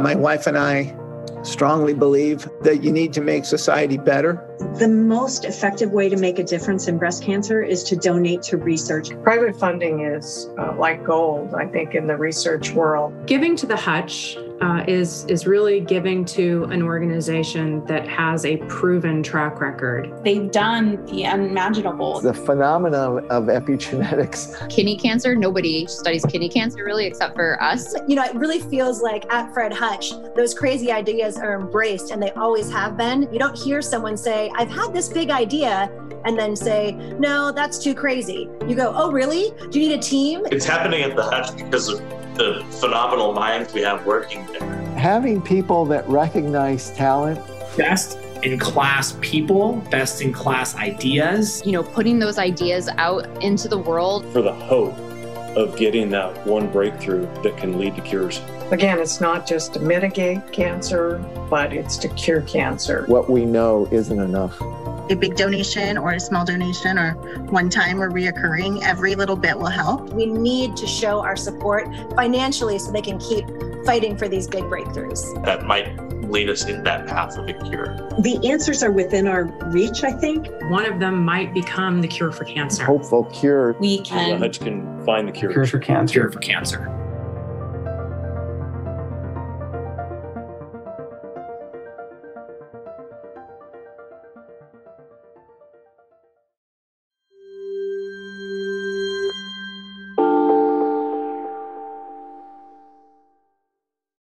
My wife and I strongly believe that you need to make society better. The most effective way to make a difference in breast cancer is to donate to research. Private funding is like gold, I think, in the research world. Giving to the Hutch is really giving to an organization that has a proven track record. They've done the unimaginable. The phenomenon of epigenetics. Kidney cancer, nobody studies kidney cancer really except for us. You know, it really feels like at Fred Hutch, those crazy ideas are embraced and they always have been. You don't hear someone say, I've had this big idea, and then say, no, that's too crazy. You go, oh, really? Do you need a team? It's happening at the Hutch because of the phenomenal minds we have working there. Having people that recognize talent. Best in class people, best in class ideas. You know, putting those ideas out into the world. For the hope of getting that one breakthrough that can lead to cures. Again, it's not just to mitigate cancer, but it's to cure cancer. What we know isn't enough. A big donation or a small donation or one time or reoccurring, every little bit will help. We need to show our support financially so they can keep fighting for these big breakthroughs. That might lead us in that path of a cure. The answers are within our reach, I think. One of them might become the cure for cancer. Hopeful cure. We can. The Hutch can find the cure for cancer.